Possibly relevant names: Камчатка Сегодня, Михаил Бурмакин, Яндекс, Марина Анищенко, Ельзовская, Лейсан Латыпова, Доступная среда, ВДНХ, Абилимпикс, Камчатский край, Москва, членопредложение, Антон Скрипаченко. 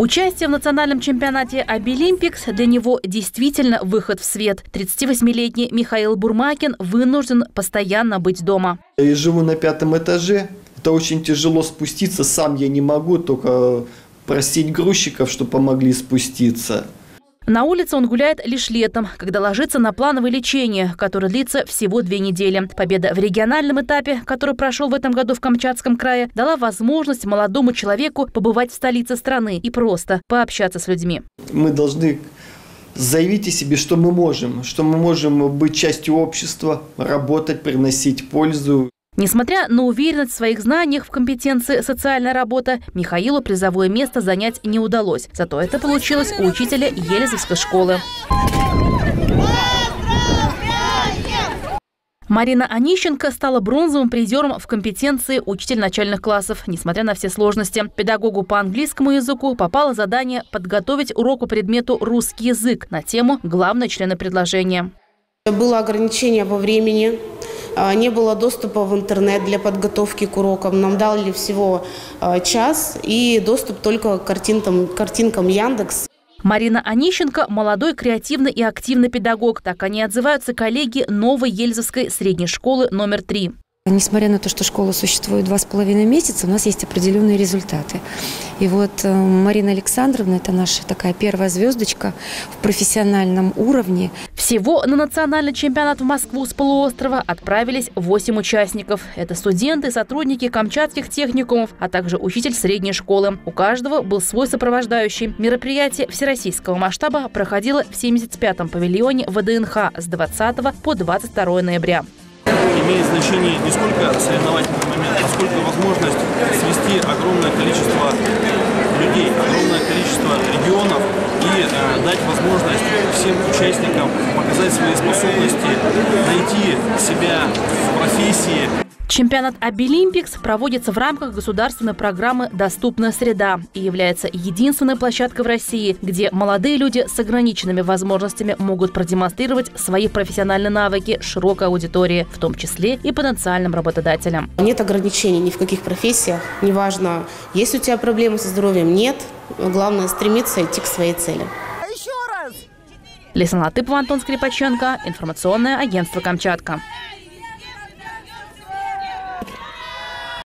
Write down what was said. Участие в национальном чемпионате «Абилимпикс» для него действительно выход в свет. 38-летний Михаил Бурмакин вынужден постоянно быть дома. Я живу на 5-м этаже. Это очень тяжело спуститься. Сам я не могу, только просить грузчиков, что помогли спуститься. На улице он гуляет лишь летом, когда ложится на плановое лечение, которое длится всего 2 недели. Победа в региональном этапе, который прошел в этом году в Камчатском крае, дала возможность молодому человеку побывать в столице страны и просто пообщаться с людьми. Мы должны заявить о себе, что мы можем быть частью общества, работать, приносить пользу. Несмотря на уверенность в своих знаниях в компетенции «социальная работа», Михаилу призовое место занять не удалось. Зато это получилось у учителя Ельзовской школы. Марина Анищенко стала бронзовым призером в компетенции «Учитель начальных классов», несмотря на все сложности. Педагогу по английскому языку попало задание подготовить урок по предмету «Русский язык» на тему «Главное членопредложение». Было ограничение во времени. Не было доступа в интернет для подготовки к урокам. Нам дали всего час и доступ только к картинкам Яндекс. Марина Анищенко – молодой, креативный и активный педагог. Так они отзываются коллеги Новой Ельзовской средней школы номер 3. Несмотря на то, что школа существует 2,5 месяца, у нас есть определенные результаты. И вот Марина Александровна – это наша такая первая звездочка в профессиональном уровне. Всего на национальный чемпионат в Москву с полуострова отправились 8 участников. Это студенты, сотрудники камчатских техникумов, а также учитель средней школы. У каждого был свой сопровождающий. Мероприятие всероссийского масштаба проходило в 75-м павильоне ВДНХ с 20 по 22 ноября. Имеет значение не сколько соревновательный момент, а сколько возможность свести огромное количество людей, огромное количество регионов и дать возможность всем участникам показать свои способности, найти себя в профессии. Чемпионат «Абилимпикс» проводится в рамках государственной программы «Доступная среда» и является единственной площадкой в России, где молодые люди с ограниченными возможностями могут продемонстрировать свои профессиональные навыки широкой аудитории, в том числе и потенциальным работодателям. Нет ограничений ни в каких профессиях. Неважно, есть у тебя проблемы со здоровьем, нет. Главное – стремиться идти к своей цели. Лейсан Латыпова, Антон Скрипаченко, информационное агентство «Камчатка».